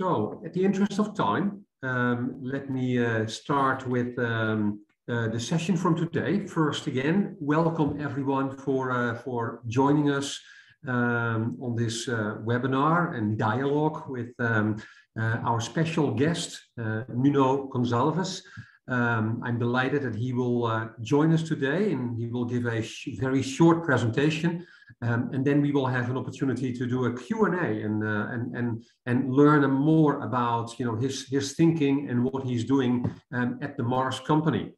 So, at the interest of time, let me start with the session from today. First, again, welcome everyone for joining us on this webinar and dialogue with our special guest, Nuno Goncalves. I'm delighted that he will join us today, and he will give a very short presentation, and then we will have an opportunity to do a Q&A and learn more about, you know, his thinking and what he's doing at the Mars company.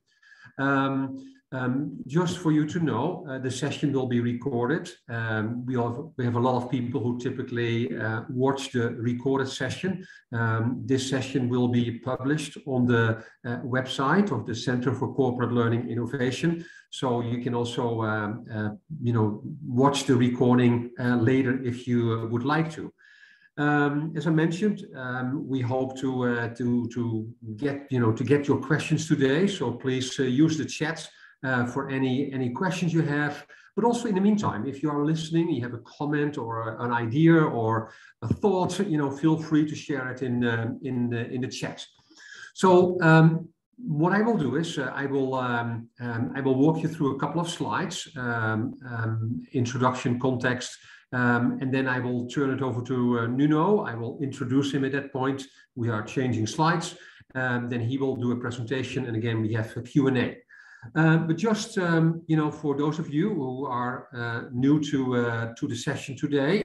Just for you to know, the session will be recorded. We have a lot of people who typically watch the recorded session. This session will be published on the website of the Center for Corporate Learning Innovation. So you can also, you know, watch the recording later if you would like to. As I mentioned, we hope to get your questions today. So please use the chat for any questions you have, but also in the meantime, if you are listening, you have a comment or an idea or a thought, you know, feel free to share it in the chat. So what I will do is I will walk you through a couple of slides, introduction, context, and then I will turn it over to Nuno. I will introduce him at that point. We are changing slides, then he will do a presentation, and again we have a Q&A. But just, you know, for those of you who are new to the session today,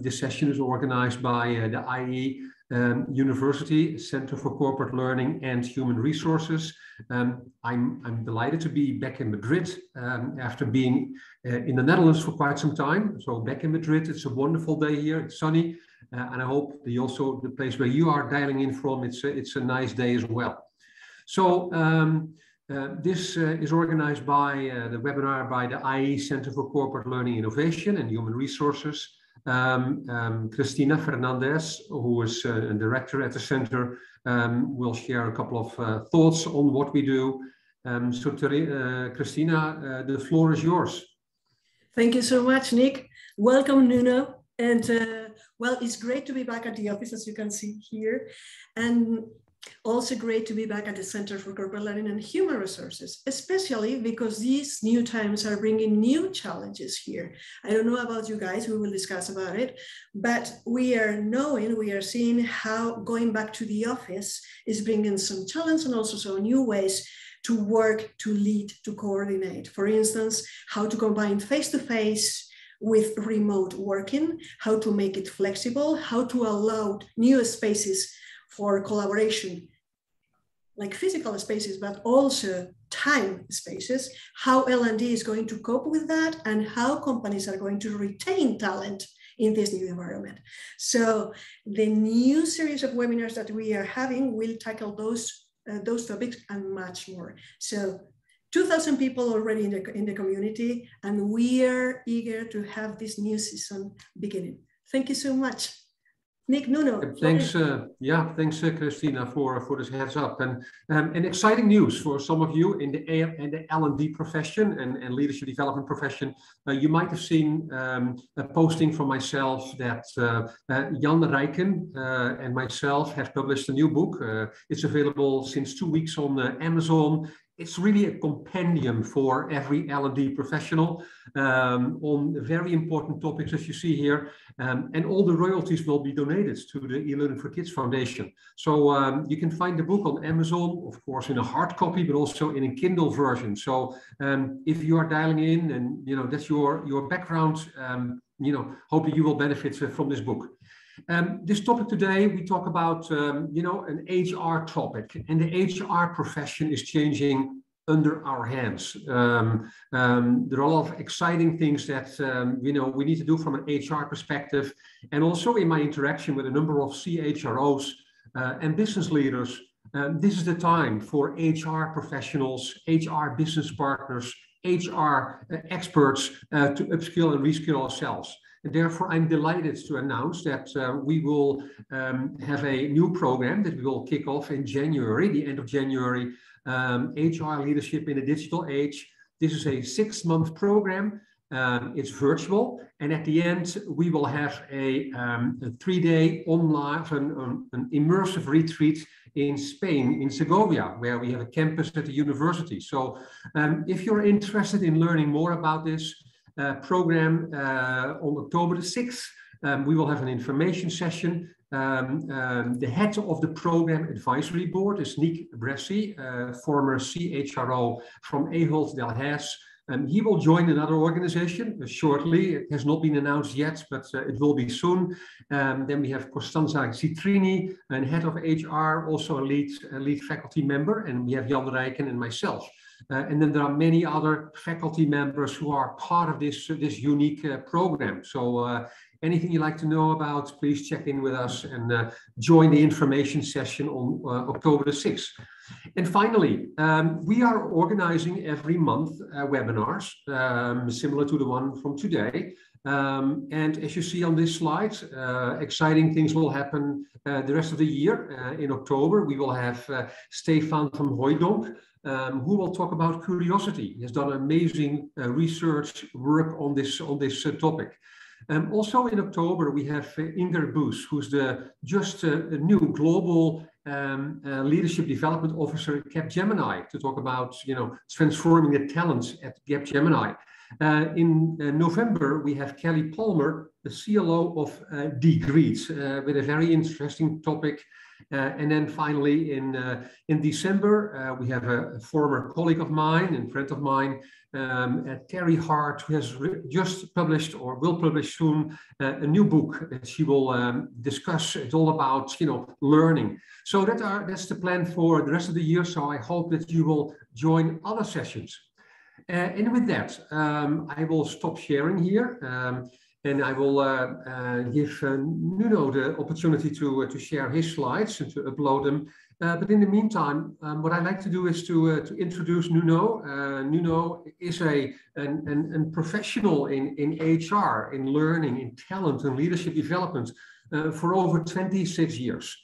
this session is organized by the IE University, Center for Corporate Learning and Human Resources. I'm delighted to be back in Madrid after being in the Netherlands for quite some time. So back in Madrid, it's a wonderful day here, it's sunny, and I hope the place where you are dialing in from, it's a nice day as well. So, this is organized by the webinar by the IE Center for Corporate Learning Innovation and Human Resources. Cristina Fernandez, who is a director at the center, will share a couple of thoughts on what we do. So Cristina, the floor is yours. Thank you so much, Nick. Welcome, Nuno. And well, it's great to be back at the office, as you can see here. And also great to be back at the Center for Corporate Learning and Human Resources, especially because these new times are bringing new challenges here. I don't know about you guys, we will discuss about it, but we are seeing how going back to the office is bringing some challenge and also some new ways to work, to lead, to coordinate. For instance, how to combine face-to-face with remote working, how to make it flexible, how to allow new spaces for collaboration, like physical spaces, but also time spaces, how L&D is going to cope with that and how companies are going to retain talent in this new environment. So the new series of webinars that we are having will tackle those topics and much more. So 2,000 people already in the community, and we are eager to have this new season beginning. Thank you so much. Nick, Nuno. Thanks, thanks, Cristina, for this heads up and exciting news for some of you in the L&D profession and leadership development profession. You might have seen a posting from myself that Jan Rijken and myself have published a new book. It's available since 2 weeks on Amazon. It's really a compendium for every L&D professional on very important topics, as you see here, and all the royalties will be donated to the E-Learning for Kids Foundation. So you can find the book on Amazon, of course, in a hard copy, but also in a Kindle version. So if you are dialing in and, you know, that's your background, you know, hopefully you will benefit from this book. This topic today, we talk about, you know, an HR topic, and the HR profession is changing under our hands. There are a lot of exciting things that, you know, we need to do from an HR perspective. And also in my interaction with a number of CHROs and business leaders, this is the time for HR professionals, HR business partners, HR experts to upskill and reskill ourselves. Therefore, I'm delighted to announce that we will have a new program that we will kick off in January, the end of January, HR Leadership in the Digital Age. This is a 6-month program It's virtual, and at the end we will have a three-day online an immersive retreat in Spain, in Segovia, where we have a campus at the university. So if you're interested in learning more about this program, on October the 6th, we will have an information session. The head of the program advisory board is Nick Bressi, former CHRO from Ahold Delhaize. He will join another organization shortly. It has not been announced yet, but it will be soon. Then we have Costanza Citrini, and head of HR, also a lead faculty member, and we have Jan Rijken and myself. And then there are many other faculty members who are part of this unique program. So anything you'd like to know about, please check in with us and join the information session on October the 6th. And finally, we are organizing every month webinars, similar to the one from today. And as you see on this slide, exciting things will happen the rest of the year. In October, we will have Stefan van Hoydonk, who will talk about curiosity. He has done amazing research work on this topic. Also in October, we have Inger Boos, who's just a new global leadership development officer at Capgemini, to talk about transforming the talents at Capgemini. In November, we have Kelly Palmer, the CLO of Degreed, with a very interesting topic. And then finally, in December, we have a former colleague of mine and friend of mine, Terry Hart, who has just published or will publish soon a new book that she will discuss. It's all about learning. So that's the plan for the rest of the year. So I hope that you will join other sessions. And with that, I will stop sharing here. And I will give Nuno the opportunity to share his slides and to upload them. But in the meantime, what I'd like to do is to introduce Nuno. Nuno is a professional in HR, in learning, in talent and leadership development for over 26 years.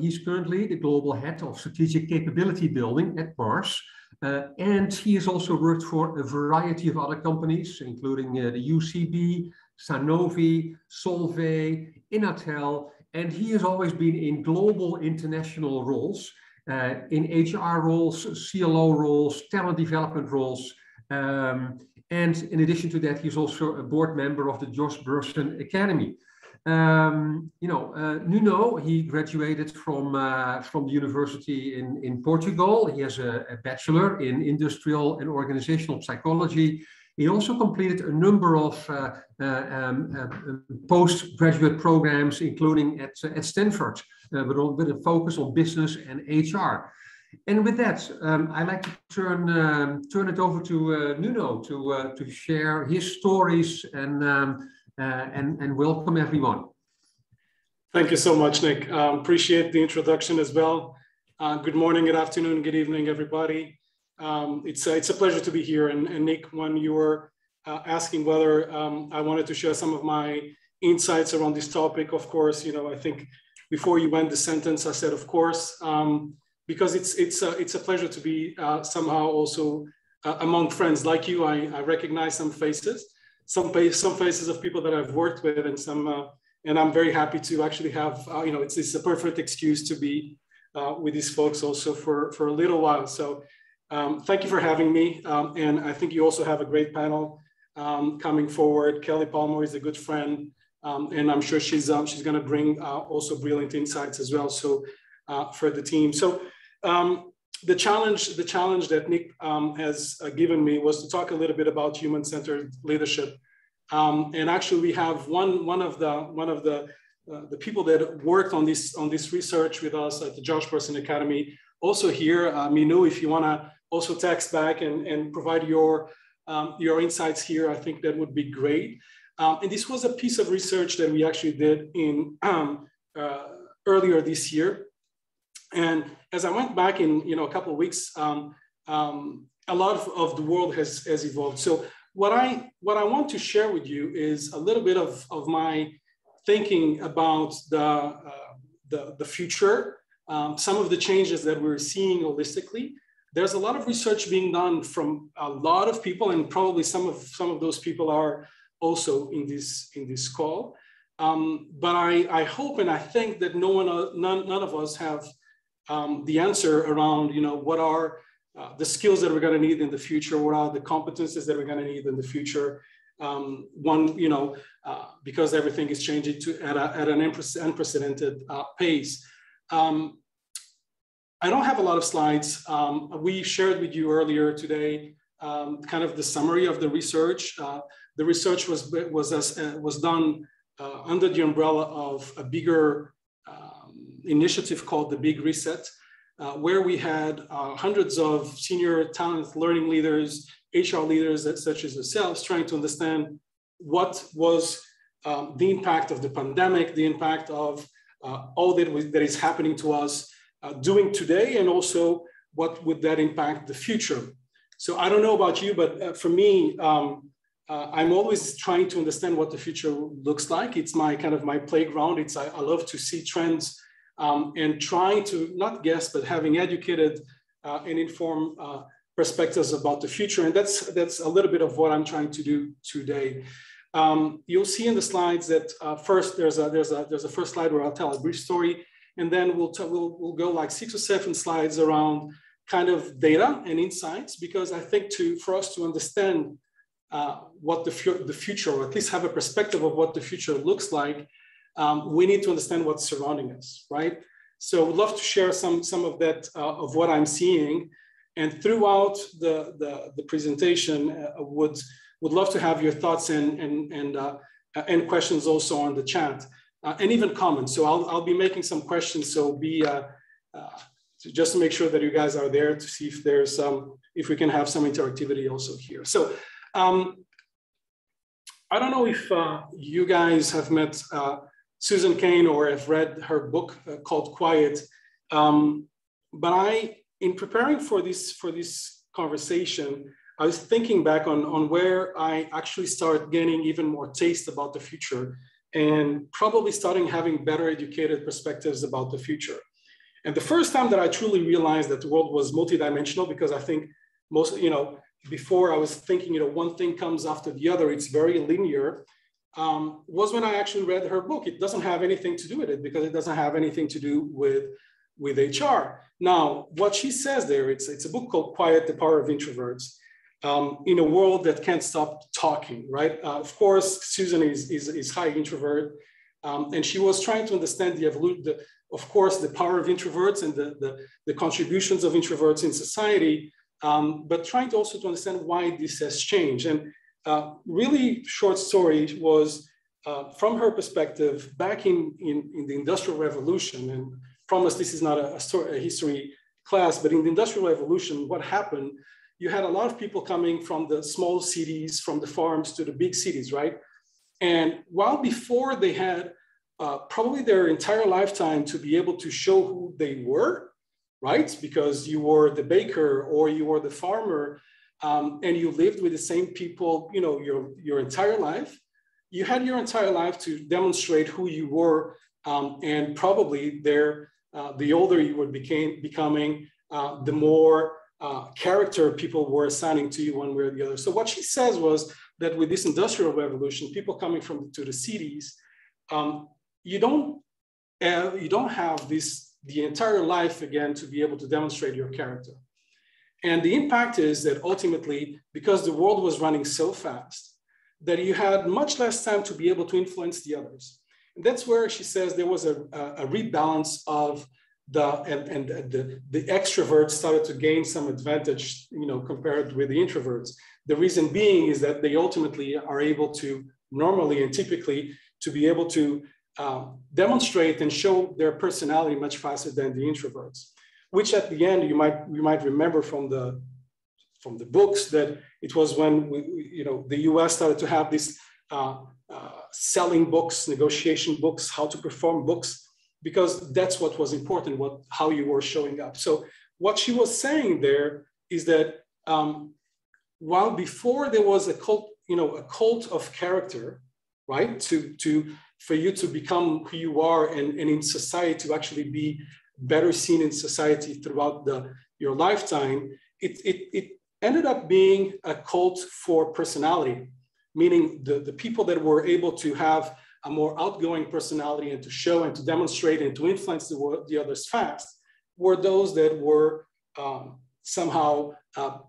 He's currently the global head of strategic capability building at Mars. And he has also worked for a variety of other companies, including the UCB, Sanofi, Solvay, Inatel, and he has always been in global international roles, in HR roles, CLO roles, talent development roles. And in addition to that, he's also a board member of the Jos Brusson Academy. Nuno, he graduated from the university in Portugal. He has a bachelor in industrial and organizational psychology. He also completed a number of postgraduate programs, including at Stanford, with a focus on business and HR. And with that, I'd like to turn it over to Nuno to share his stories and welcome everyone. Thank you so much, Nick. Appreciate the introduction as well. Good morning, good afternoon, good evening, everybody. It's a pleasure to be here. And Nick, when you were asking whether I wanted to share some of my insights around this topic, of course, I think before you went the sentence, I said, of course, because it's a pleasure to be somehow also among friends like you. I recognize some faces. Some faces of people that I've worked with, and and I'm very happy to actually have, it's a perfect excuse to be with these folks also for a little while. So thank you for having me. And I think you also have a great panel coming forward. Kelly Palmer is a good friend, and I'm sure she's going to bring also brilliant insights as well. So for the team. So the challenge that Nick has given me was to talk a little bit about human-centered leadership, and actually we have one of the people that worked on this research with us at the Jos Brusson Academy also here. Minu, if you want to also text back and provide your insights here, I think that would be great. And this was a piece of research that we actually did in earlier this year. And as I went back in a couple of weeks, a lot of the world has evolved. So what I want to share with you is a little bit of my thinking about the future, some of the changes that we're seeing holistically, There's a lot of research being done from a lot of people, and probably some of those people are also in this call. But I hope and I think that none of us have the answer around, you know, what are the skills that we're going to need in the future, what are the competences that we're going to need in the future. Because everything is changing at an unprecedented pace. I don't have a lot of slides. We shared with you earlier today kind of the summary of the research. The research was done under the umbrella of a bigger initiative called the Big Reset, where we had hundreds of senior talent learning leaders, HR leaders such as yourselves, trying to understand what was the impact of the pandemic, the impact of all that is happening to us doing today, and also what would that impact the future. So I don't know about you, but for me, I'm always trying to understand what the future looks like. It's my kind of my playground. I love to see trends and trying to not guess, but having educated and informed perspectives about the future, and that's a little bit of what I'm trying to do today. You'll see in the slides that first there's a first slide where I'll tell a brief story, and then we'll go like 6 or 7 slides around kind of data and insights, because I think for us to understand what the future, or at least have a perspective of what the future looks like, we need to understand what's surrounding us, right? So I would love to share some of that of what I'm seeing. And throughout the presentation, would love to have your thoughts and questions also on the chat, and even comments. So I'll be making some questions. So just to make sure that you guys are there to see if there's if we can have some interactivity also here. So I don't know if you guys have met Susan Cain or have read her book called Quiet, but in preparing for this conversation, I was thinking back on where I actually start gaining even more taste about the future, and probably starting having better educated perspectives about the future. And the first time that I truly realized that the world was multidimensional, because I think most, you know, before I was thinking, you know, one thing comes after the other, it's very linear, was when I actually read her book. It doesn't have anything to do with it, because it doesn't have anything to do with HR. Now, what she says there, it's a book called Quiet, The Power of Introverts, in a world that can't stop talking, right? Of course, Susan is high introvert, and she was trying to understand the power of introverts and the contributions of introverts in society, but trying to also understand why this has changed. And really short story was, from her perspective, back in the Industrial Revolution, and promise this is not a history class, but in the Industrial Revolution, what happened, you had a lot of people coming from the small cities, from the farms to the big cities, right? And while before they had probably their entire lifetime to be able to show who they were, right? Because you were the baker or you were the farmer, and you lived with the same people, you know, your entire life. You had your entire life to demonstrate who you were, and probably the older you were becoming, the more character people were assigning to you one way or the other. So what she says was that with this Industrial Revolution, people coming to the cities, you don't have the entire life again to be able to demonstrate your character. And the impact is that ultimately, because the world was running so fast, that you had much less time to be able to influence the others. And that's where she says there was a rebalance of the extroverts started to gain some advantage, you know, compared with the introverts. The reason being is that they ultimately are able to normally and typically to be able to demonstrate and show their personality much faster than the introverts, which at the end you might remember from the books that it was when the US started to have this selling books, negotiation books, how to perform books, because that's what was important, how you were showing up. So what she was saying there is that while before there was a cult of character, right, for you to become who you are and in society to actually be better seen in society throughout the your lifetime, it ended up being a cult for personality, meaning the people that were able to have a more outgoing personality and to show and to demonstrate and to influence the others fast were those that were somehow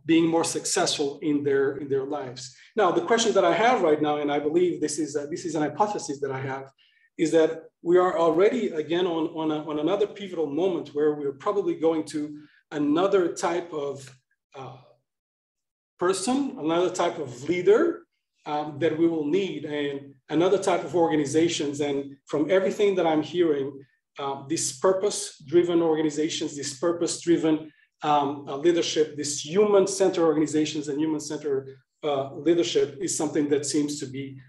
being more successful in their lives. Now, the question that I have right now, and I believe this is an hypothesis that I have, is that we are already again on another pivotal moment where we're probably going to another type of person, another type of leader that we will need, and another type of organizations. And from everything that I'm hearing, these purpose-driven organizations, this purpose-driven leadership, this human-centered organizations and human-centered leadership is something that seems to be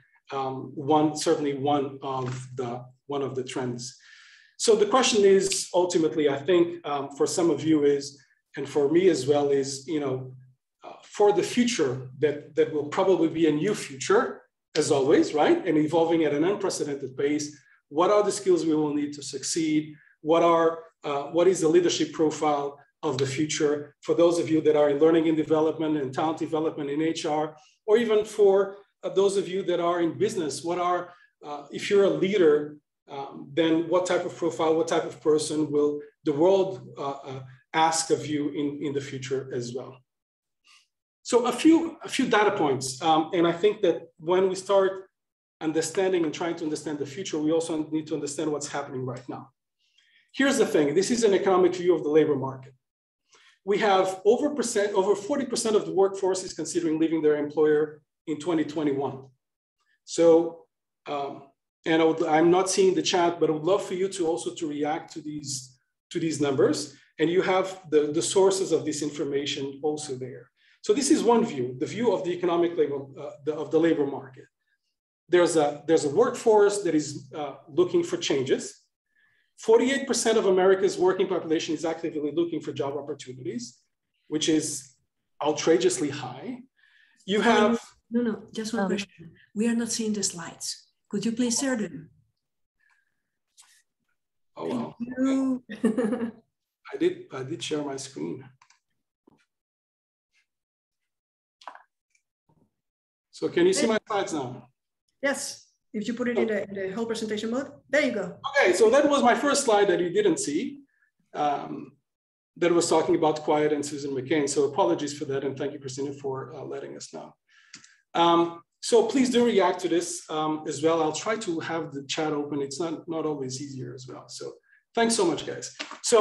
certainly one of the trends. So the question is ultimately, I think for some of you is, and for me as well is, you know, for the future that will probably be a new future as always, right? And evolving at an unprecedented pace. What are the skills we will need to succeed? What is the leadership profile of the future? For those of you that are in learning and development and talent development in HR, or even for those of you that are in business, what are, if you're a leader, then what type of profile, what type of person will the world ask of you in the future as well? So a few data points. And I think that when we start understanding and trying to understand the future, we also need to understand what's happening right now. Here's the thing. This is an economic view of the labor market. We have over 40% of the workforce is considering leaving their employer in 2021. So, and I'm not seeing the chat, but I would love for you to also to react to these numbers. And you have the sources of this information also there. So this is one view, the view of the economic labor, of the labor market. There's a workforce that is looking for changes. 48% of America's working population is actively looking for job opportunities, which is outrageously high. You have... No, just one question. We are not seeing the slides. Could you please share them? Oh, wow. Well. I did share my screen. So can you see my slides now? Yes, if you put it in the whole presentation mode, there you go. Okay, so that was my first slide that you didn't see, that was talking about Quiet and Susan Cain. So apologies for that, and thank you, Cristina, for letting us know. So please do react to this as well. I'll try to have the chat open. It's not always easier as well. So thanks so much, guys. So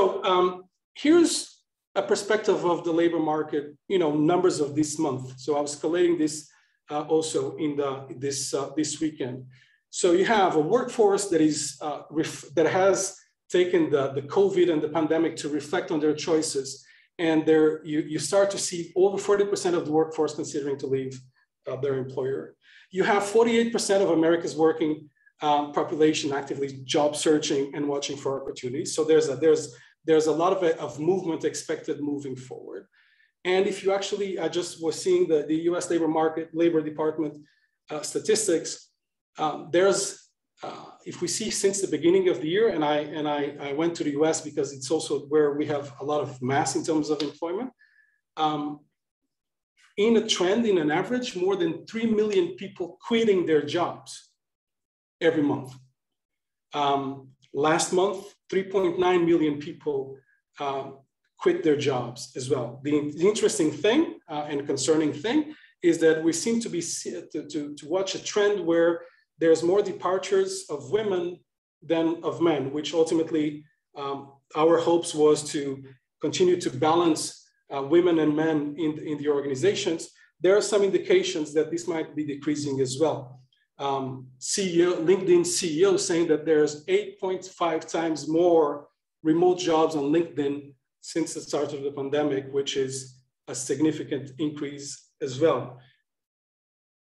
here's a perspective of the labor market, you know, numbers of this month. So I was collating this also in this weekend. So you have a workforce that is that has taken the COVID and the pandemic to reflect on their choices, and there you start to see over 40% of the workforce considering to leave their employer. You have 48% of America's working population actively job searching and watching for opportunities. So there's a lot of movement expected moving forward. And if you actually, I just was seeing the US Labor Department statistics, if we see since the beginning of the year, and I went to the US because it's also where we have a lot of mass in terms of employment, in a trend, in an average, more than 3 million people quitting their jobs every month. Last month, 3.9 million people quit their jobs as well. The interesting thing and concerning thing is that we seem to be to watch a trend where there's more departures of women than of men, which ultimately our hopes was to continue to balance women and men in the organizations. There are some indications that this might be decreasing as well. LinkedIn CEO saying that there's 8.5 times more remote jobs on LinkedIn since the start of the pandemic, which is a significant increase as well.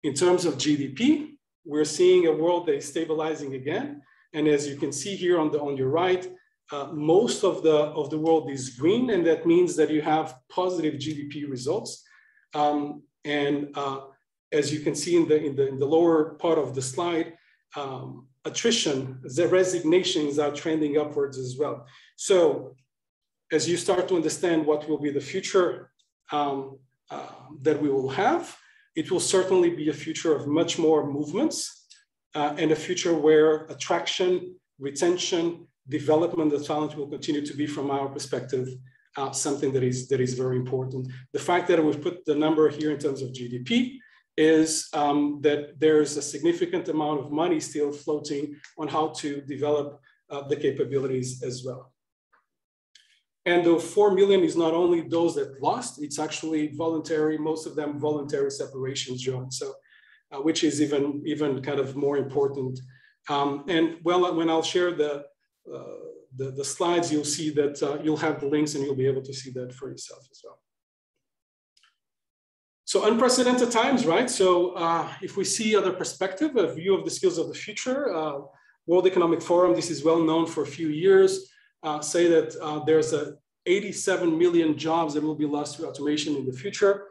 In terms of GDP, we're seeing a world that is stabilizing again. And as you can see here on your right, most of the world is green, and that means that you have positive GDP results. As you can see in the lower part of the slide, attrition, the resignations are trending upwards as well. So as you start to understand what will be the future that we will have, it will certainly be a future of much more movements and a future where attraction, retention, development of talent will continue to be, from our perspective, something that is very important. The fact that we've put the number here in terms of GDP is that there's a significant amount of money still floating on how to develop the capabilities as well. And the 4 million is not only those that lost, it's actually voluntary, most of them voluntary separations, John, so, which is even kind of more important. And well, when I'll share the slides, you'll see that you'll have the links and you'll be able to see that for yourself as well. So unprecedented times, right? So if we see other perspective, a view of the skills of the future, World Economic Forum, this is well known for a few years, say that there's 87 million jobs that will be lost to automation in the future.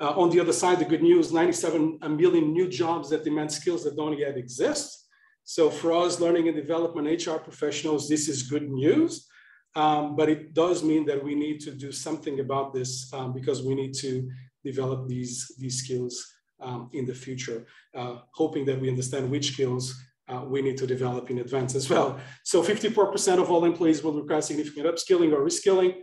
On the other side, the good news, 97 million new jobs that demand skills that don't yet exist. So for us, learning and development, HR professionals, this is good news, but it does mean that we need to do something about this because we need to develop these skills in the future, hoping that we understand which skills we need to develop in advance as well. So 54% of all employees will require significant upskilling or reskilling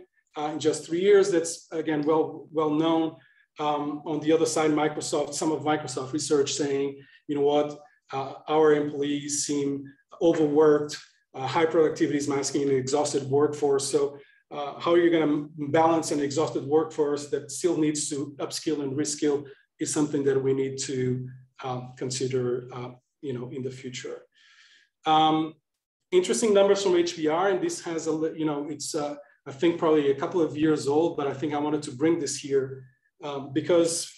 in just 3 years. That's, again, well known. On the other side, Microsoft, some of Microsoft research saying, you know what, our employees seem overworked, high productivity is masking an exhausted workforce. So how are you going to balance an exhausted workforce that still needs to upskill and reskill is something that we need to consider you know, in the future. Interesting numbers from HBR, and this has a, you know, it's I think probably a couple of years old, but I think I wanted to bring this here because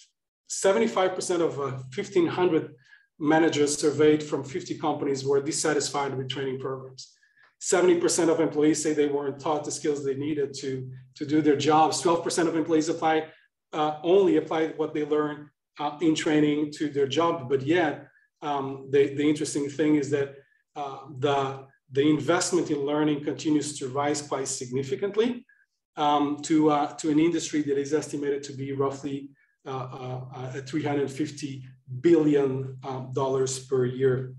75% of 1,500 managers surveyed from 50 companies were dissatisfied with training programs. 70% of employees say they weren't taught the skills they needed to do their jobs. 12% of employees only applied what they learned in training to their job, but yet the interesting thing is that the investment in learning continues to rise quite significantly to an industry that is estimated to be roughly $350 billion per year.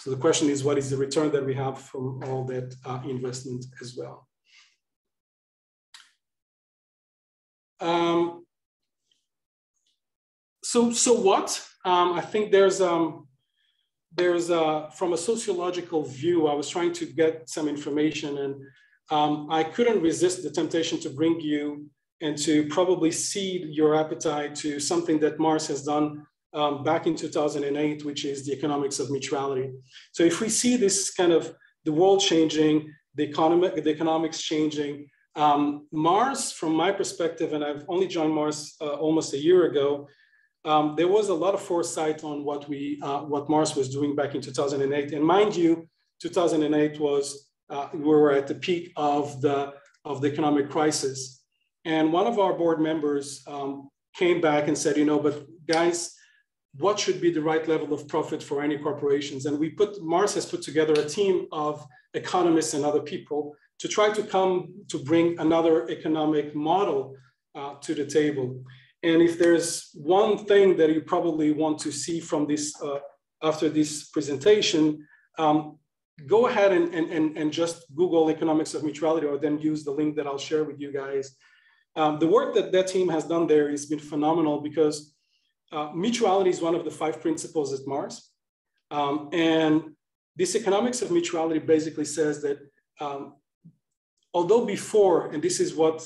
So the question is, what is the return that we have from all that investment as well? So what? I think there's from a sociological view, I was trying to get some information, and I couldn't resist the temptation to bring you and to probably seed your appetite to something that Mars has done back in 2008, which is the economics of mutuality. So if we see this kind of the world changing, the economics changing, Mars, from my perspective, and I've only joined Mars almost a year ago, there was a lot of foresight on what Mars was doing back in 2008. And mind you, 2008 was, we were at the peak of the economic crisis. And one of our board members came back and said, you know, but guys, what should be the right level of profit for any corporations? And we put, Mars has put together a team of economists and other people to try to bring another economic model to the table. And if there's one thing that you probably want to see from this, after this presentation, go ahead and just Google economics of mutuality, or then use the link that I'll share with you guys. The work that team has done there has been phenomenal because mutuality is one of the 5 principles at Mars. And this economics of mutuality basically says that although before, and this is what,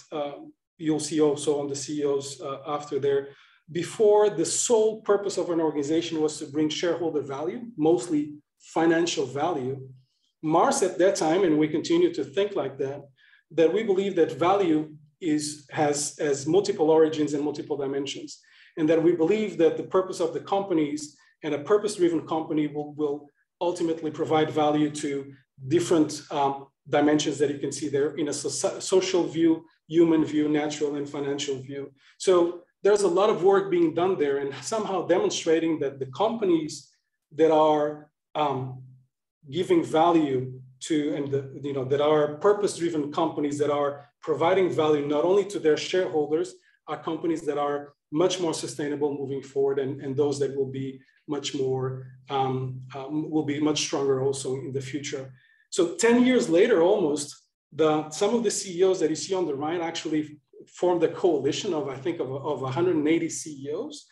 you'll see also on the CEOs after there. Before, the sole purpose of an organization was to bring shareholder value, mostly financial value. Mars at that time, and we continue to think like that, that we believe that value has multiple origins and multiple dimensions. And that we believe that the purpose of the companies and a purpose-driven company will ultimately provide value to different dimensions that you can see there in a social view, human view, natural and financial view. So there's a lot of work being done there, and somehow demonstrating that the companies that are giving value to, and the, that are purpose-driven companies that are providing value not only to their shareholders, are companies that are much more sustainable moving forward, and those that will be much more, will be much stronger also in the future. So 10 years later, almost, some of the CEOs that you see on the right actually formed a coalition of, I think, of 180 CEOs,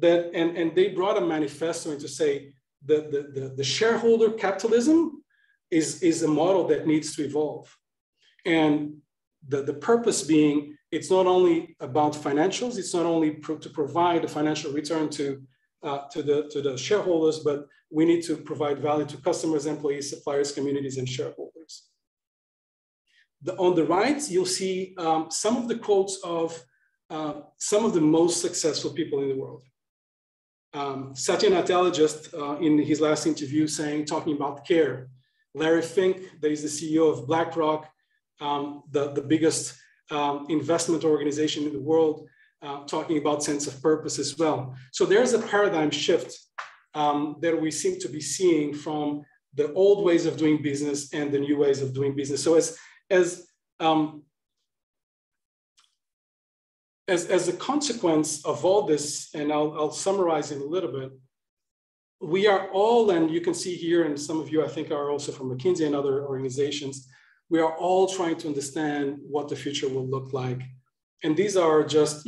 that, and they brought a manifesto to say that the shareholder capitalism is a model that needs to evolve. And the purpose being, it's not only about financials, it's not only to provide a financial return to the shareholders, but we need to provide value to customers, employees, suppliers, communities, and shareholders. On the right, you'll see some of the quotes of some of the most successful people in the world. Satya Nadella, just in his last interview, talking about care. Larry Fink, that is the CEO of BlackRock, the biggest investment organization in the world, talking about sense of purpose as well. So there's a paradigm shift that we seem to be seeing from the old ways of doing business and the new ways of doing business. So as a consequence of all this, and I'll summarize in a little bit, we are all, and you can see here, and some of you I think are also from McKinsey and other organizations, we are all trying to understand what the future will look like. And these are just,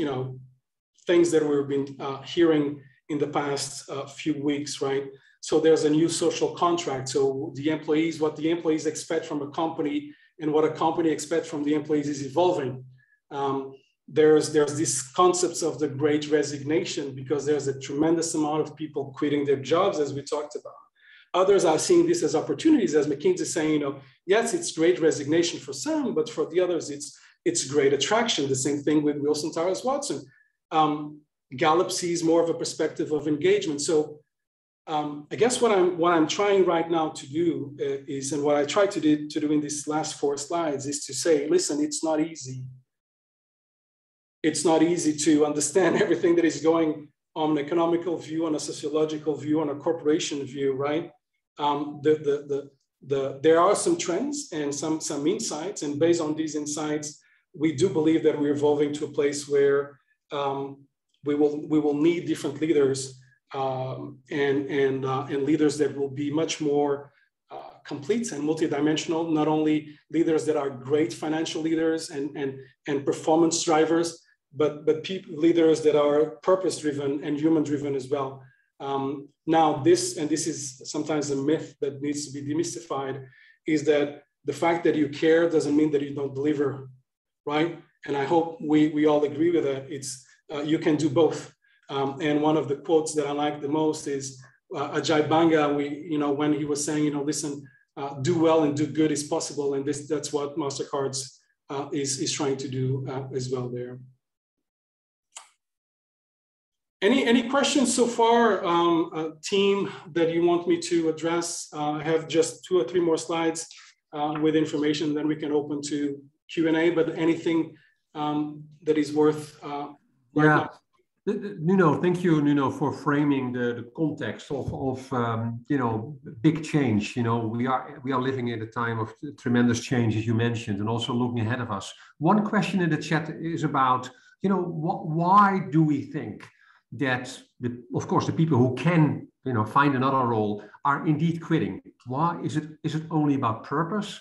things that we've been hearing in the past few weeks, right? So there's a new social contract. So the employees, what the employees expect from a company and what a company expects from the employees is evolving. There's these concepts of the great resignation, because there's a tremendous amount of people quitting their jobs, as we talked about. Others are seeing this as opportunities, as McKinsey is saying, yes, it's great resignation for some, but for the others, it's great attraction. The same thing with Wilson Towers Watson. Gallup sees more of a perspective of engagement. So I guess what I'm trying right now to do is, and what I tried to do in these last four slides is to say, listen, it's not easy. It's not easy to understand everything that is going on an economical view, on a sociological view, on a corporation view, right? There are some trends and some insights, and based on these insights, we do believe that we're evolving to a place where we will need different leaders and leaders that will be much more complete and multidimensional, not only leaders that are great financial leaders and performance drivers, but people, leaders that are purpose-driven and human-driven as well. Now this, and this is sometimes a myth that needs to be demystified, is that the fact that you care doesn't mean that you don't deliver, right? And I hope we all agree with that. It's, you can do both. And one of the quotes that I like the most is Ajay Banga, when he was saying, listen, do well and do good is possible. And that's what MasterCard's is trying to do as well there. Any questions so far, team, that you want me to address? I have just 2 or 3 more slides with information, then we can open to Q&A, but anything that is worth right now? Nuno, thank you, Nuno, for framing the context of big change. We are living in a time of tremendous change, as you mentioned, and also looking ahead of us. One question in the chat is about, why do we think that, of course, the people who can, find another role are indeed quitting? Why is it? Is it only about purpose,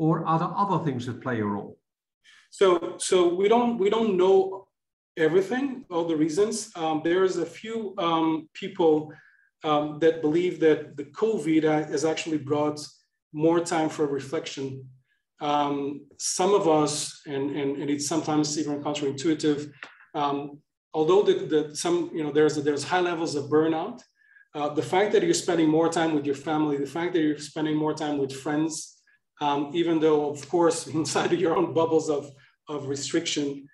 or are there other things that play a role? So we don't know everything, all the reasons. There is a few people that believe that the COVID has actually brought more time for reflection. Some of us, and it's sometimes even counterintuitive. Although there's high levels of burnout, the fact that you're spending more time with your family, the fact that you're spending more time with friends, even though of course inside of your own bubbles of restriction,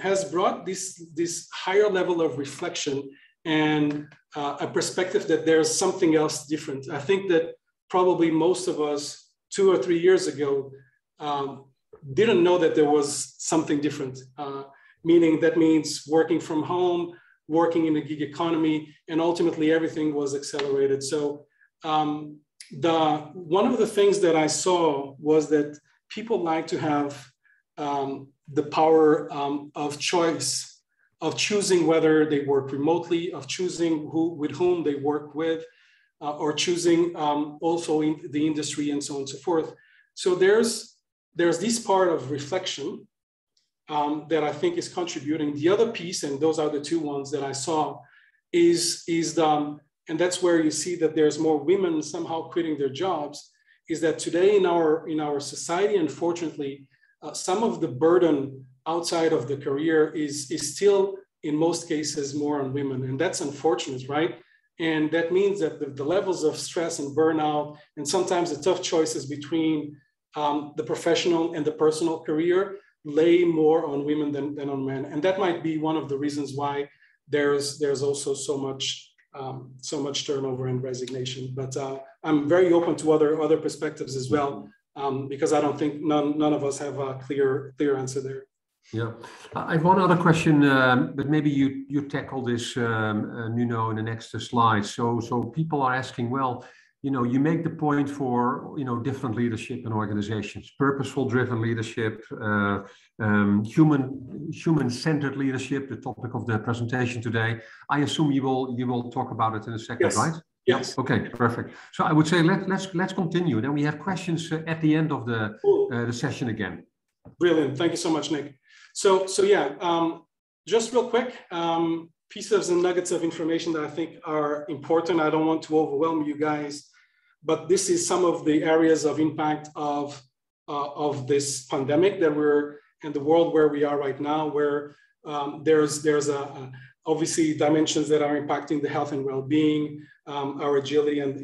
has brought this higher level of reflection and a perspective that there's something else different. I think that probably most of us 2 or 3 years ago didn't know that there was something different. Meaning that means working from home, working in a gig economy, and ultimately everything was accelerated. So one of the things that I saw was that people like to have the power of choice, of choosing whether they work remotely, of choosing with whom they work with, or choosing also in the industry and so on and so forth. So there's this part of reflection that I think is contributing. The other piece, and those are the two ones that I saw, and that's where you see that there's more women somehow quitting their jobs, is that today in our society, unfortunately, some of the burden outside of the career is still, in most cases, more on women. And that's unfortunate, right? And that means that the levels of stress and burnout, and sometimes the tough choices between the professional and the personal career, lay more on women than on men. And that might be one of the reasons why there's also so much turnover and resignation. But I'm very open to other perspectives as well, because I don't think none of us have a clear answer there. Yeah, I have one other question, but maybe you tackle this, Nuno, in the next slide. So people are asking, well, you make the point for different leadership in organizations, purposeful driven leadership, human centered leadership, the topic of the presentation today. I assume you will talk about it in a second, yes. Right? Yes. Okay, perfect. So I would say let's continue. Then we have questions at the end of the session again. Brilliant. Thank you so much, Nick. So yeah, just real quick. Pieces and nuggets of information that I think are important. I don't want to overwhelm you guys, but this is some of the areas of impact of this pandemic that we're in, the world where we are right now, where there's obviously dimensions that are impacting the health and well-being, our agility, and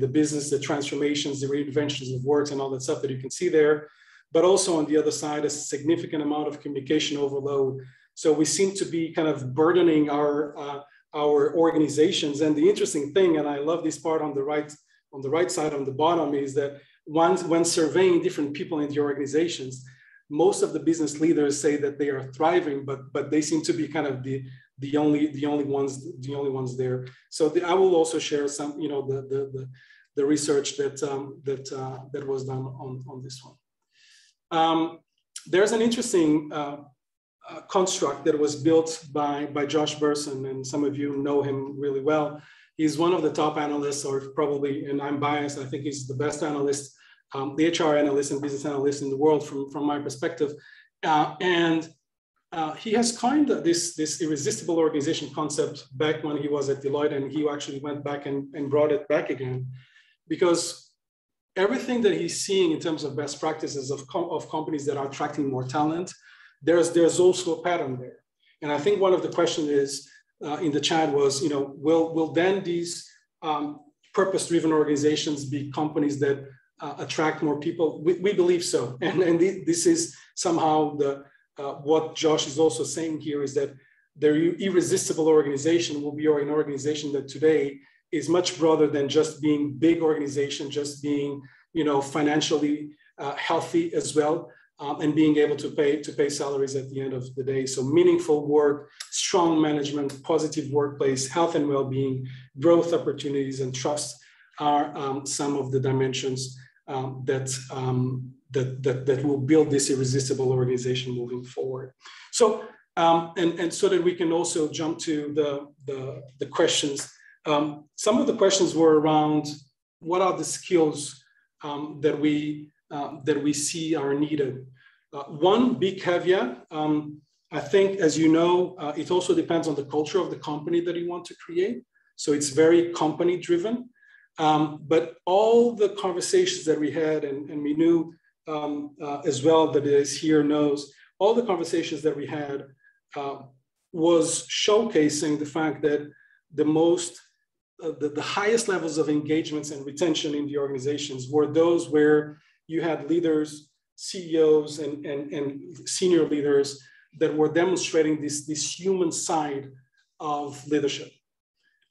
the business, the transformations, the reinventions of work, and all that stuff that you can see there. But also on the other side, a significant amount of communication overload. So we seem to be kind of burdening our organizations. And the interesting thing, and I love this part on the right side, on the bottom, is that when surveying different people in the organizations, most of the business leaders say that they are thriving, but they seem to be kind of the only ones there. So I will also share some, the research that was done on this one. There's an interesting construct that was built by Jos Brusson, and some of you know him really well. He's one of the top analysts, or probably, and I'm biased, I think he's the best analyst, the HR analyst and business analyst in the world from my perspective. And he has coined this irresistible organization concept back when he was at Deloitte, and he actually went back and brought it back again, because everything that he's seeing in terms of best practices of companies that are attracting more talent, there's also a pattern there. And I think one of the questions is in the chat was, will then these purpose-driven organizations be companies that attract more people? We believe so. And this is somehow what Jos is also saying here, is that their irresistible organization will be an organization that today is much broader than just being big organization, just being financially healthy as well. And being able to pay salaries at the end of the day. So meaningful work, strong management, positive workplace, health and well-being, growth opportunities, and trust are some of the dimensions that will build this irresistible organization moving forward. So and so that we can also jump to the questions. Some of the questions were around what are the skills that we see are needed. One big caveat, I think, as you know, it also depends on the culture of the company that you want to create. So it's very company driven, but all the conversations that we had, and we knew as well that is here knows, all the conversations that we had was showcasing the fact that the highest levels of engagements and retention in the organizations were those where you had leaders, CEOs, and senior leaders that were demonstrating this human side of leadership.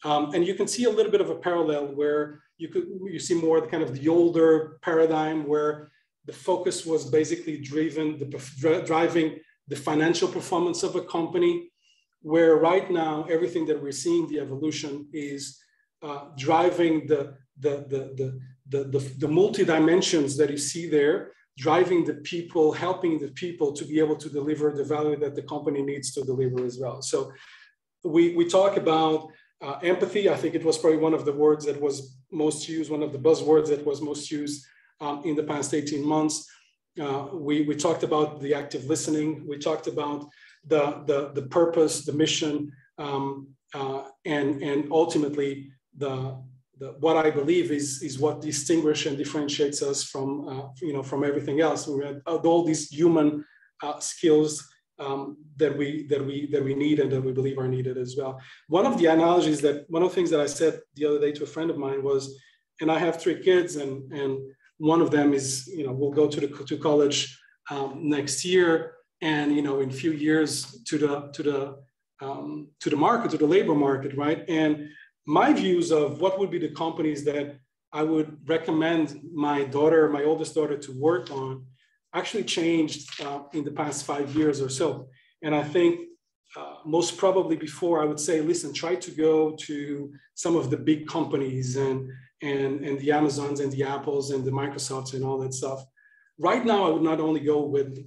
And you can see a little bit of a parallel where you see more the kind of the older paradigm, where the focus was basically driving the financial performance of a company, where right now everything that we're seeing, the evolution, is driving the the multi-dimensions that you see there, driving the people, helping the people to be able to deliver the value that the company needs to deliver as well. So we talk about empathy. I think it was probably one of the words that was most used, one of the buzzwords that was most used in the past 18 months. We talked about the active listening. We talked about the purpose, the mission, and ultimately what I believe is what distinguishes and differentiates us from from everything else. We had all these human skills that we need and that we believe are needed as well. One of the analogies that one of the things that I said the other day to a friend of mine was, and I have three kids, and one of them is will go to college next year, and in a few years to the market, to the labor market, right? And my views of what would be the companies that I would recommend my daughter, my oldest daughter, to work on actually changed in the past 5 years or so. And I think most probably before I would say, listen, try to go to some of the big companies and the Amazons and the Apples and the Microsofts and all that stuff. Right now, I would not only go with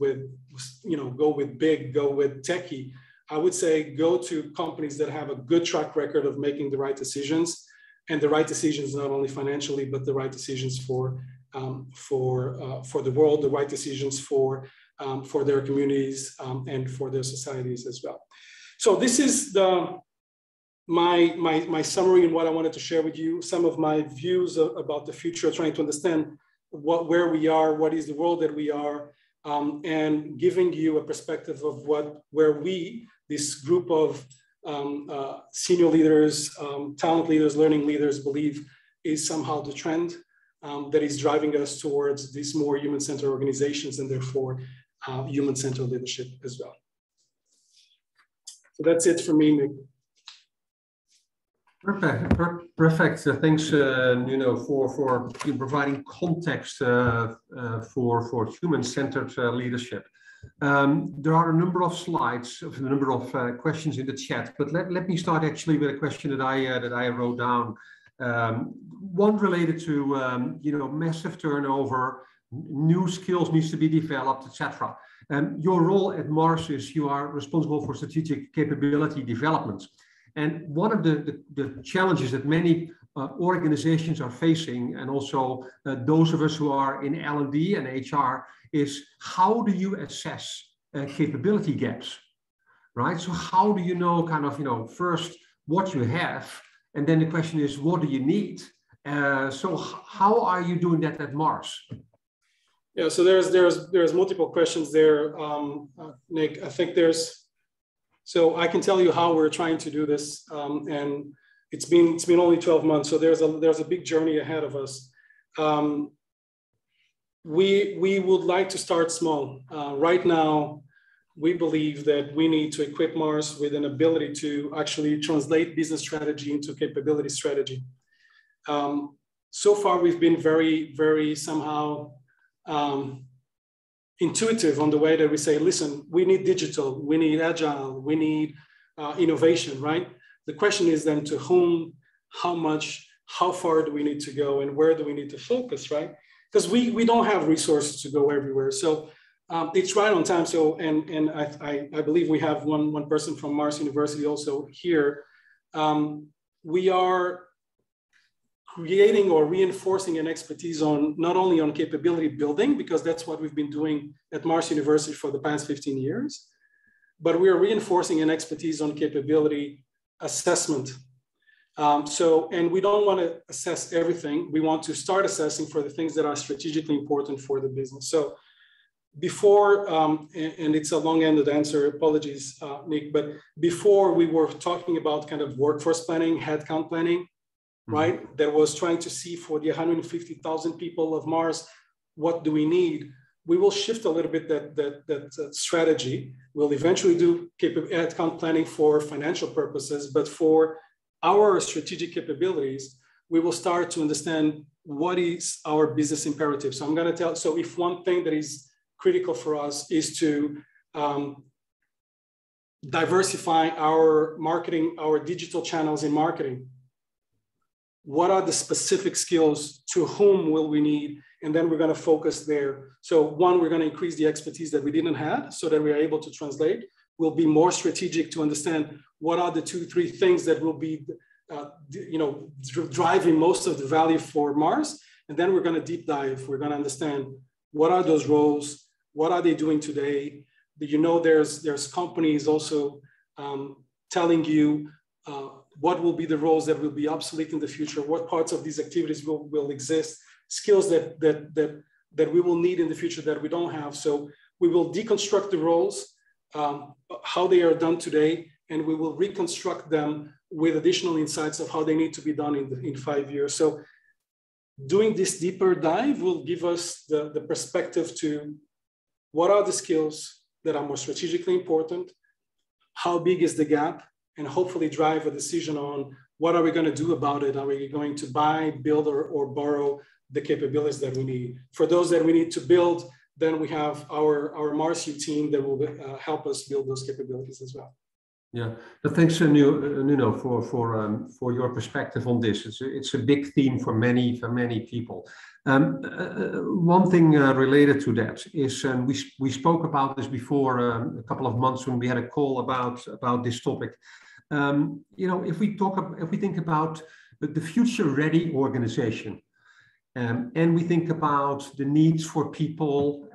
big, go with techie. I would say go to companies that have a good track record of making the right decisions, and the right decisions not only financially, but the right decisions for the world, the right decisions for their communities and for their societies as well. So this is my summary and what I wanted to share with you. Some of my views about the future, trying to understand where we are, what is the world that we are, and giving you a perspective of where we, this group of senior leaders, talent leaders, learning leaders, believe is somehow the trend that is driving us towards these more human-centered organizations and therefore human-centered leadership as well. So that's it for me, Nick. Perfect. Perfect. Thanks, Nuno, for providing context for human-centered leadership. There are a number of slides, a number of questions in the chat, but let me start actually with a question that I wrote down. One related to massive turnover, new skills needs to be developed, etc. Your role at Mars is you are responsible for strategic capability development. And one of the challenges that many organizations are facing, and also those of us who are in L&D and HR, is how do you assess capability gaps, right? So how do you know first what you have, and then the question is what do you need? So how are you doing that at Mars? Yeah, so there's multiple questions there, Nick. I think so I can tell you how we're trying to do this, and it's been only 12 months, so there's a big journey ahead of us. We would like to start small. Right now, we believe that we need to equip Mars with an ability to actually translate business strategy into capability strategy. So far, we've been very, very somehow intuitive on the way that we say, listen, we need digital, we need agile, we need innovation, right? The question is then to whom, how much, how far do we need to go, and where do we need to focus, right? Because we don't have resources to go everywhere. So it's right on time. So, and I believe we have one person from Mars University also here. We are creating or reinforcing an expertise on not only on capability building, because that's what we've been doing at Mars University for the past 15 years, but we are reinforcing an expertise on capability assessment. And we don't want to assess everything. We want to start assessing for the things that are strategically important for the business. So before, and it's a long-ended answer, apologies, Nick, but before we were talking about kind of workforce planning, headcount planning, right? That was trying to see for the 150,000 people of Mars, what do we need? We will shift a little bit that strategy. We'll eventually do headcount planning for financial purposes, but for our strategic capabilities, we will start to understand what is our business imperative. So I'm going to tell, so if one thing that is critical for us is to diversify our marketing, our digital channels in marketing, what are the specific skills, to whom will we need, and then we're going to focus there. So one, we're going to increase the expertise that we didn't have so that we are able to translate. We'll be more strategic to understand what are the 2-3 things that will be driving most of the value for Mars. And then we're going to deep dive. We're going to understand what are those roles, what are they doing today. You know, there's companies also telling you what will be the roles that will be obsolete in the future, what parts of these activities will exist, skills that we will need in the future that we don't have. So we will deconstruct the roles, how they are done today, and we will reconstruct them with additional insights of how they need to be done in 5 years. So doing this deeper dive will give us the perspective to what are the skills that are more strategically important, how big is the gap, and hopefully drive a decision on what are we going to do about it. Are we going to buy, build, or borrow the capabilities that we need? For those that we need to build, then we have our Mars U team that will help us build those capabilities as well. Yeah, but thanks, Nuno, for your perspective on this. It's a big theme for many people. One thing related to that is, we spoke about this before a couple of months when we had a call about this topic. If we think about the future-ready organization, and we think about the needs for people,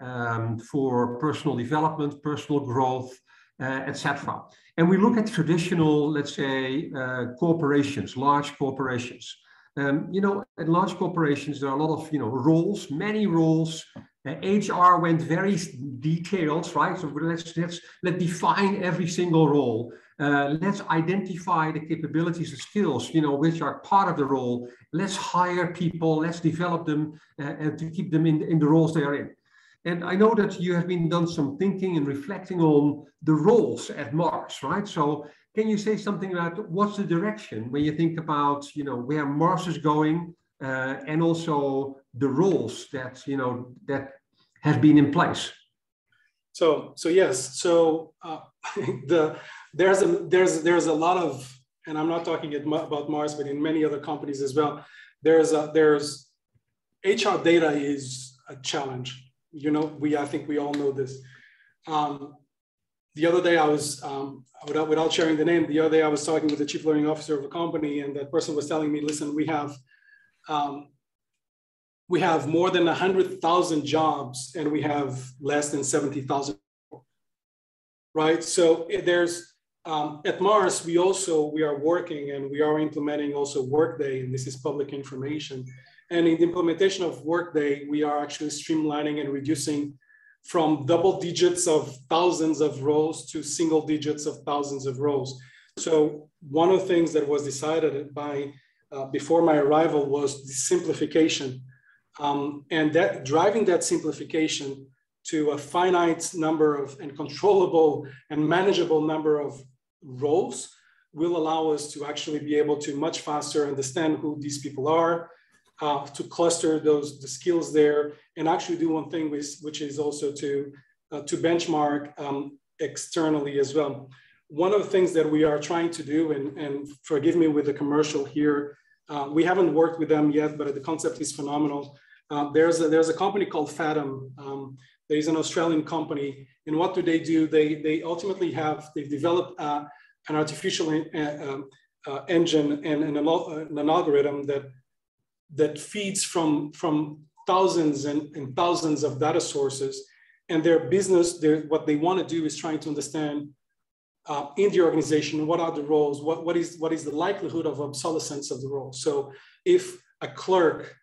for personal development, personal growth, etc. And we look at traditional, let's say, corporations, large corporations. At large corporations, there are a lot of, roles, many roles. HR went very detailed, right? So let's define every single role. Let's identify the capabilities and skills, which are part of the role. Let's hire people, let's develop them, and to keep them in the roles they are in. And I know that you have been done some thinking and reflecting on the roles at Mars, right? So can you say something about what's the direction when you think about, where Mars is going, and also the roles that have been in place? So yes, there's a lot of, and I'm not talking about Mars, but in many other companies as well, there's HR data is a challenge. I think we all know this. The other day I was, without sharing the name, the other day I was talking with the chief learning officer of a company, and that person was telling me, listen, we have more than 100,000 jobs and we have less than 70,000 people, right? So there's, at Mars, we are working and we are implementing also Workday, and this is public information. And in the implementation of Workday, we are actually streamlining and reducing from double digits of thousands of roles to single digits of thousands of roles. So one of the things that was decided by before my arrival was the simplification, and that driving that simplification to a finite number of and controllable and manageable number of roles will allow us to actually be able to much faster understand who these people are, to cluster the skills there, and actually do one thing which is also to benchmark externally as well. One of the things that we are trying to do, and forgive me with the commercial here, we haven't worked with them yet, but the concept is phenomenal. There's a company called Fathom. There is an Australian company, and what do? They ultimately they've developed an artificial engine and an algorithm that feeds from thousands and thousands of data sources, and their business, what they want to do is trying to understand in the organization, what are the roles, what is the likelihood of obsolescence of the role. So if a clerk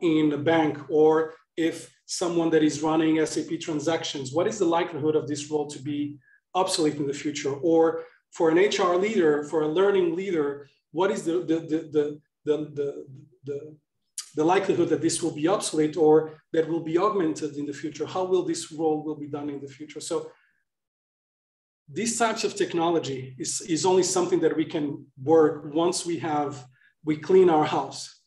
in a bank, or if someone that is running SAP transactions, what is the likelihood of this role to be obsolete in the future? Or for an HR leader, for a learning leader, what is the likelihood that this will be obsolete or that will be augmented in the future? How will this role will be done in the future? So these types of technology is only something that we can work once we clean our house,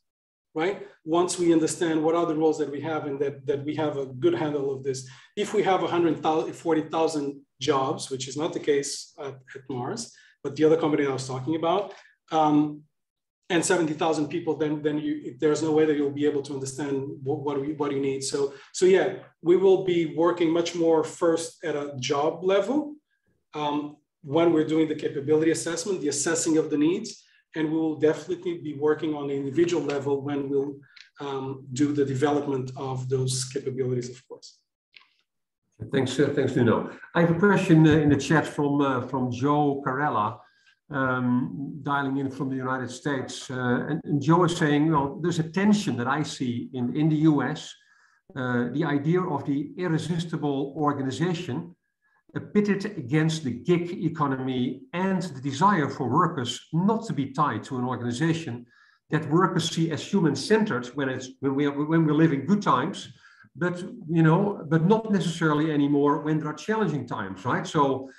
right? Once we understand what are the roles that we have and that we have a good handle of this. If we have 140,000 jobs, which is not the case at Mars, but the other company I was talking about, and 70,000 people, then there's no way that you'll be able to understand what you need. So yeah, we will be working much more first at a job level when we're doing the capability assessment, the assessing of the needs, and we will definitely be working on the individual level when we'll do the development of those capabilities, of course. Thanks, thanks, Nuno. I have a question in the chat from Joe Carella, dialing in from the United States. And Joe is saying, well, there's a tension that I see in the US, the idea of the irresistible organization pitted against the gig economy and the desire for workers not to be tied to an organization that workers see as human-centered when we're living good times, but not necessarily anymore when there are challenging times, right? So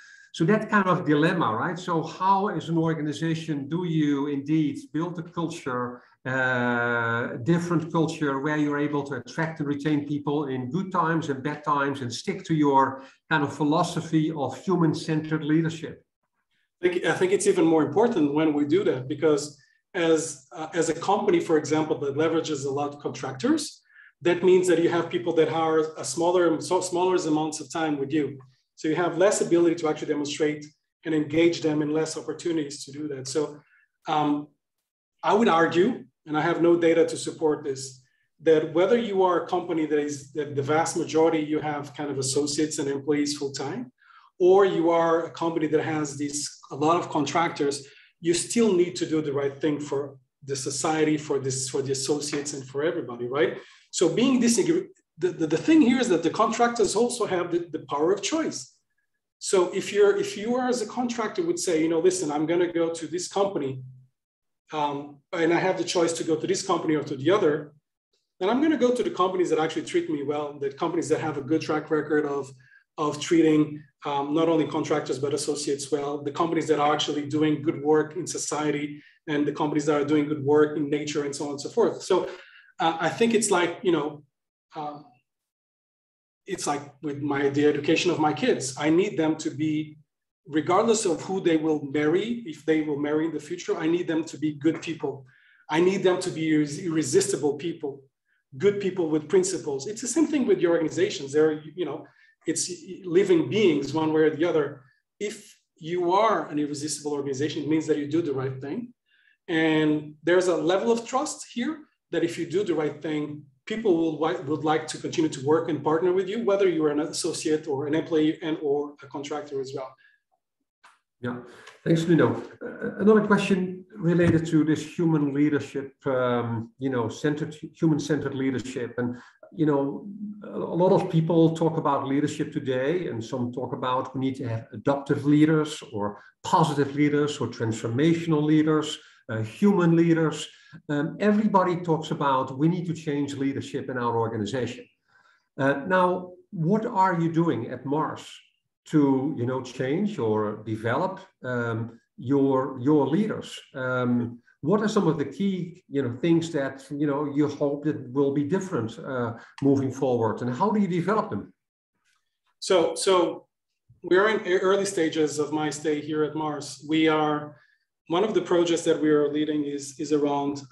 that kind of dilemma, right? So how, as an organization, do you indeed build a culture, different culture, where you're able to attract and retain people in good times and bad times and stick to your kind of philosophy of human-centered leadership? I think it's even more important when we do that, because as a company, for example, that leverages a lot of contractors, that means that you have people that are a smaller amounts of time with you. So you have less ability to actually demonstrate and engage them and less opportunities to do that. So I would argue, and I have no data to support this, that whether you are a company that the vast majority you have kind of associates and employees full-time, or you are a company that has a lot of contractors, you still need to do the right thing for the society, for the associates and for everybody, right? So being disagreeable, the thing here is that the contractors also have the power of choice. So if you are as a contractor would say, you know, listen, I'm going to go to this company and I have the choice to go to this company or to the other, then I'm going to go to the companies that actually treat me well, the companies that have a good track record of treating not only contractors, but associates well, the companies that are actually doing good work in society and the companies that are doing good work in nature and so on and so forth. So I think it's like, you know, it's like with the education of my kids. I need them to be, regardless of who they will marry, if they will marry in the future, I need them to be good people. I need them to be irresistible people, good people with principles. It's the same thing with your organizations. They're, you know, it's living beings one way or the other. If you are an irresistible organization, it means that you do the right thing. And there's a level of trust here that if you do the right thing, people would like to continue to work and partner with you, whether you're an associate or an employee or a contractor as well. Yeah, thanks, Nuno. Another question related to this human leadership, you know, human-centered leadership. And, you know, a lot of people talk about leadership today, and some talk about we need to have adaptive leaders or positive leaders or transformational leaders, human leaders. Everybody talks about we need to change leadership in our organization. Now, what are you doing at Mars to, you know, change or develop your leaders? What are some of the key, you know, things that, you know, you hope that will be different moving forward, and how do you develop them? So we're in early stages of my stay here at Mars. We are. One of the projects that we are leading is around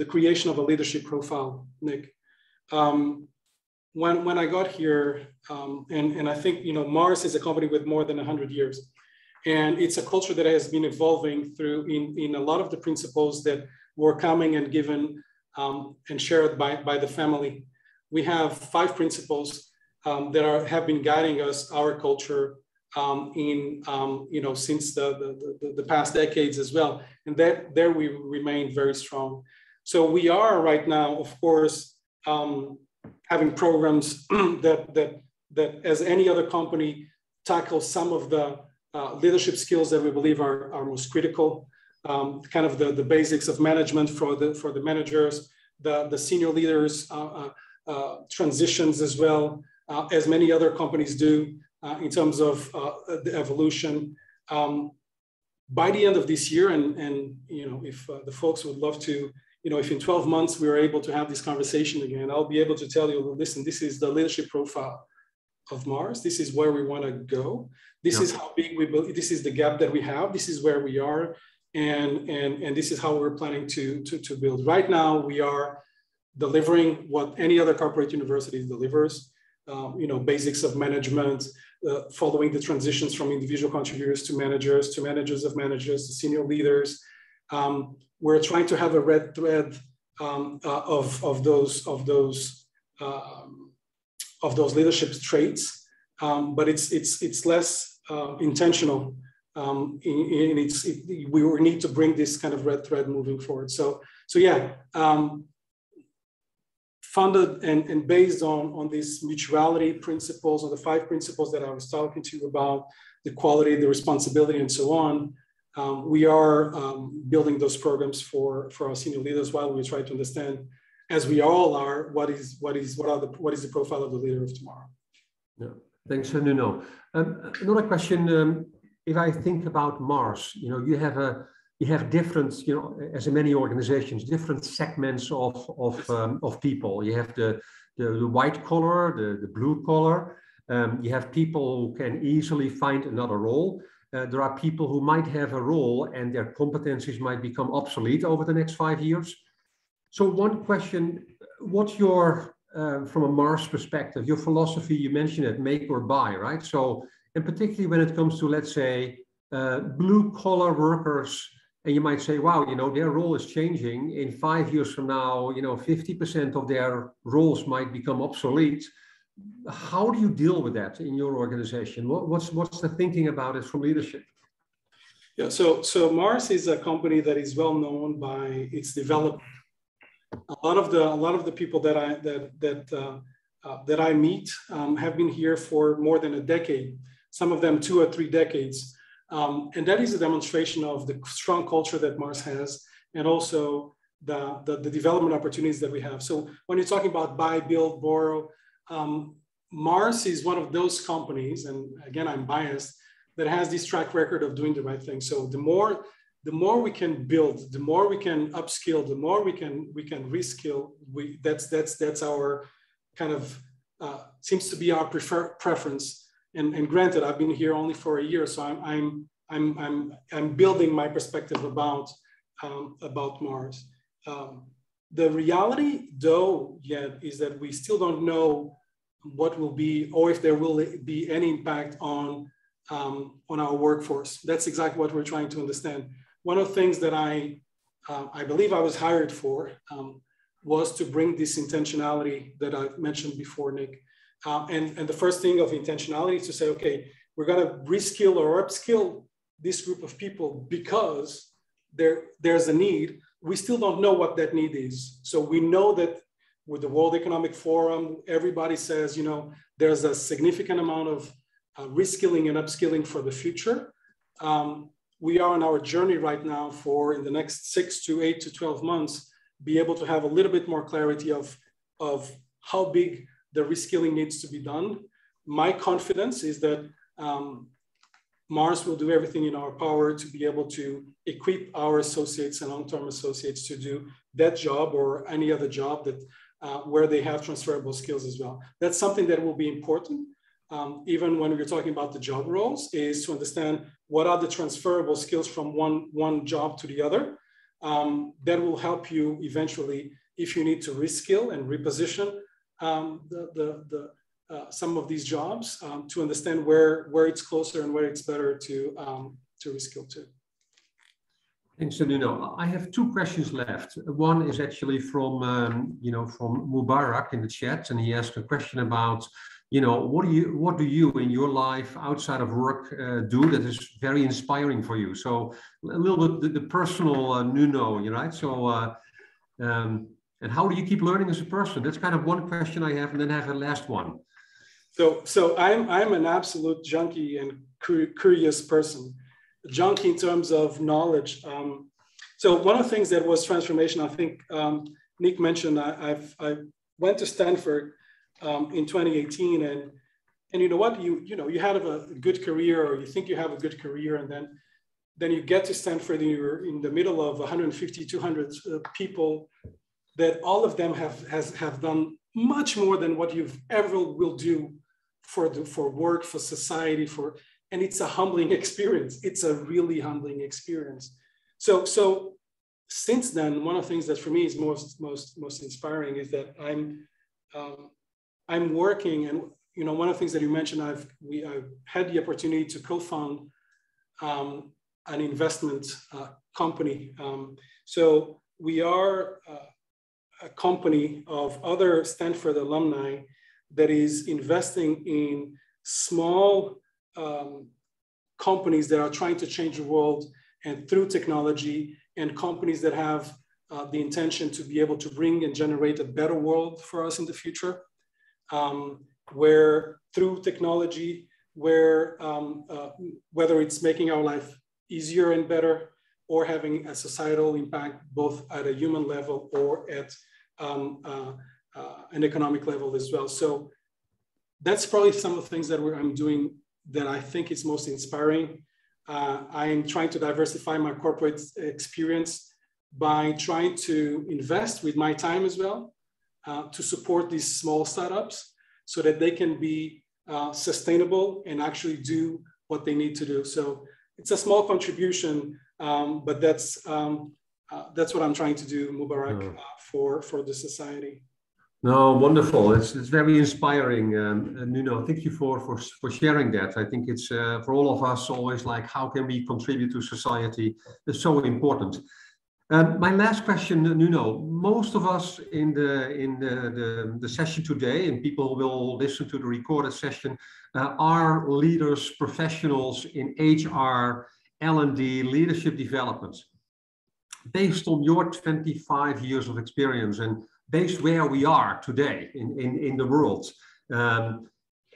the creation of a leadership profile, Nick. When I got here, and I think, you know, Mars is a company with more than 100 years. And it's a culture that has been evolving through in a lot of the principles that were coming and given and shared by the family. We have 5 principles that have been guiding us, our culture, you know, since the past decades as well. And there we remain very strong. So we are right now, of course, having programs that as any other company tackle some of the leadership skills that we believe are most critical, kind of the basics of management for the managers, the senior leaders transitions as well, as many other companies do. In terms of the evolution, by the end of this year, and you know, if the folks would love to, you know, if in 12 months we were able to have this conversation again, I'll be able to tell you, well, listen, this is the leadership profile of Mars. This is where we want to go. This is how big we believe. This is the gap that we have. This is where we are. And this is how we're planning to build. Right now, we are delivering what any other corporate university delivers, basics of management, following the transitions from individual contributors to managers of managers, to senior leaders. We're trying to have a red thread of those leadership traits, but it's less intentional. We will need to bring this kind of red thread moving forward. So yeah, funded and based on these mutuality principles, or the 5 principles that I was talking to you about, the quality, the responsibility, and so on. We are building those programs for our senior leaders while we try to understand, as we all are, what is the profile of the leader of tomorrow. Yeah, thanks, Nuno. Another question. If I think about Mars, you have different, as in many organizations, different segments of people. You have the white collar, the blue collar. You have people who can easily find another role. There are people who might have a role and their competencies might become obsolete over the next 5 years. So one question, what's your, from a Mars perspective, your philosophy? You mentioned it, make or buy, right? So, and particularly when it comes to, let's say, blue collar workers, and you might say, wow, their role is changing. In 5 years from now, 50% of their roles might become obsolete. How do you deal with that in your organization? What's the thinking about it from leadership? Yeah, so Mars is a company that is well known by its development. A lot of the people that I meet have been here for more than a decade. Some of them 2 or 3 decades, and that is a demonstration of the strong culture that Mars has, and also the development opportunities that we have. So when you're talking about buy, build, borrow. Mars is one of those companies, and again, I'm biased, that has this track record of doing the right thing. So the more we can build, the more we can upskill, the more we can reskill. That's our kind of seems to be our preference. And granted, I've been here only for a year, so I'm building my perspective about Mars. The reality, though, yet is that we still don't know what will be, or if there will be any impact on our workforce. That's exactly what we're trying to understand. One of the things that I believe I was hired for was to bring this intentionality that I mentioned before, Nick. And the first thing of intentionality is to say, okay, we're going to reskill or upskill this group of people because there's a need. We still don't know what that need is. So we know that with the World Economic Forum, everybody says, there's a significant amount of reskilling and upskilling for the future. We are on our journey right now for in the next 6 to 8 to 12 months, be able to have a little bit more clarity of how big the reskilling needs to be done. My confidence is that Mars will do everything in our power to be able to equip our associates and long-term associates to do that job or any other job that where they have transferable skills as well. That's something that will be important, even when we're talking about the job roles, is to understand what are the transferable skills from one job to the other. That will help you eventually if you need to reskill and reposition some of these jobs to understand where it's closer and where it's better to reskill to. Thanks, Nuno. I have 2 questions left. One is actually from from Mubarak in the chat, and he asked a question about what do you in your life outside of work do that is very inspiring for you. So a little bit the personal Nuno, right? So. And how do you keep learning as a person? That's kind of one question I have, and then I have a last one. So I'm an absolute junkie and curious person, junkie in terms of knowledge. So one of the things that was transformational, I think Nick mentioned, I went to Stanford in 2018, and you know what, you had a good career, or you think you have a good career, and then you get to Stanford and you're in the middle of 150, 200 people. That all of them have done much more than what you've ever will do for work, for society, and it's a humbling experience. It's a really humbling experience. So since then, one of the things that for me is most inspiring is that I'm working, and you know, one of the things that you mentioned, I've had the opportunity to co-found an investment company. So we are a company of other Stanford alumni that is investing in small companies that are trying to change the world and through technology, and companies that have the intention to be able to bring and generate a better world for us in the future, where through technology, where whether it's making our life easier and better, or having a societal impact both at a human level or at an economic level as well. So that's probably some of the things that I'm doing that I think is most inspiring. I'm trying to diversify my corporate experience by trying to invest with my time as well to support these small startups so that they can be sustainable and actually do what they need to do. So it's a small contribution, but that's what I'm trying to do, Mubarak, for the society. No, wonderful. It's very inspiring, Nuno. Thank you for sharing that. I think it's for all of us always like, how can we contribute to society? It's so important. My last question, Nuno. Most of us in the session today, and people will listen to the recorded session, are leaders, professionals in HR, L&D, leadership development. Based on your 25 years of experience and based where we are today in the world,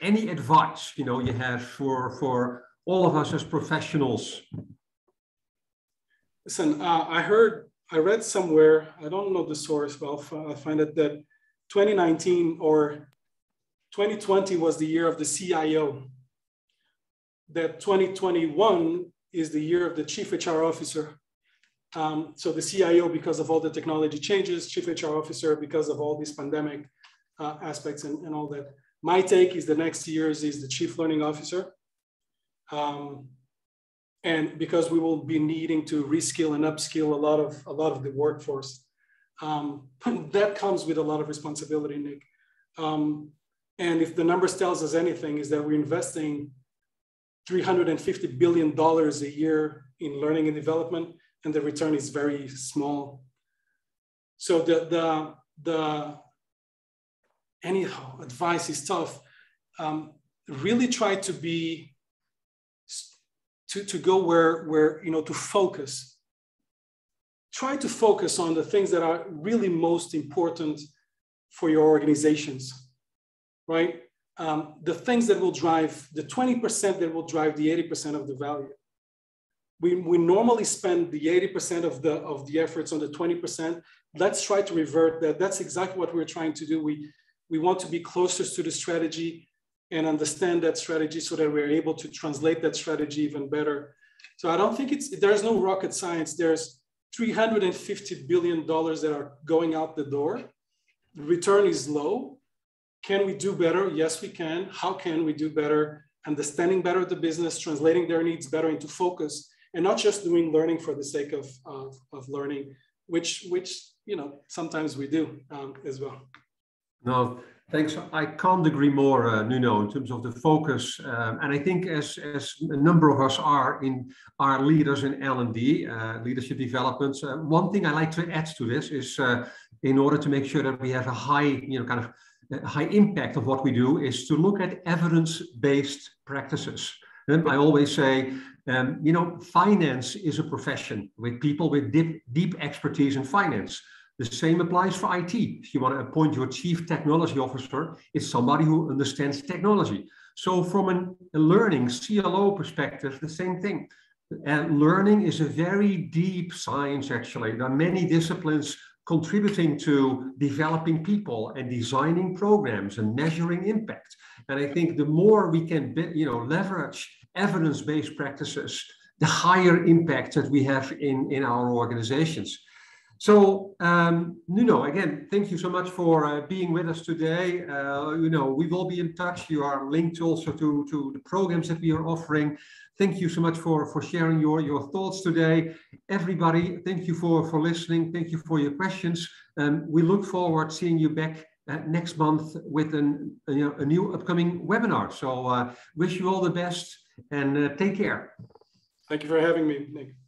any advice you have for all of us as professionals? Listen, I read somewhere, I don't know the source, but I'll find it, that 2019 or 2020 was the year of the CIO. That 2021 is the year of the Chief HR Officer. So the CIO, because of all the technology changes, Chief HR Officer, because of all these pandemic aspects and all that. My take is the next years is the Chief Learning Officer. And because we will be needing to reskill and upskill a lot of the workforce, that comes with a lot of responsibility, Nick. And if the numbers tells us anything, is that we're investing $350 billion a year in learning and development, and the return is very small. So the anyhow, advice is tough. Really try to be, to go where to focus. Try to focus on the things that are really most important for your organizations, right? The things that will drive the 20% that will drive the 80% of the value. We normally spend the 80% of the efforts on the 20%. Let's try to revert that. That's exactly what we're trying to do. We want to be closest to the strategy and understand that strategy so that we're able to translate that strategy even better. So I don't think there's no rocket science. There's $350 billion that are going out the door. The return is low. Can we do better? Yes, we can. How can we do better? Understanding better the business, translating their needs better into focus, and not just doing learning for the sake of learning, which sometimes we do as well. No, thanks. I can't agree more, Nuno, in terms of the focus. And I think as a number of us are leaders in L&D, leadership developments. One thing I like to add to this is, in order to make sure that we have a high, high impact of what we do, is to look at evidence-based practices. And I always say, finance is a profession with people with deep expertise in finance. The same applies for IT. If you want to appoint your chief technology officer, it's somebody who understands technology. So from a learning CLO perspective, the same thing. And learning is a very deep science, actually. There are many disciplines contributing to developing people and designing programs and measuring impact. And I think the more we can leverage evidence-based practices, the higher impact that we have in our organizations. So, Nuno, again, thank you so much for being with us today. You know, we will be in touch. You are linked also to the programs that we are offering. Thank you so much for sharing your thoughts today. Everybody, thank you for listening. Thank you for your questions. We look forward to seeing you back next month with a new upcoming webinar. So wish you all the best and take care. Thank you for having me, Nick.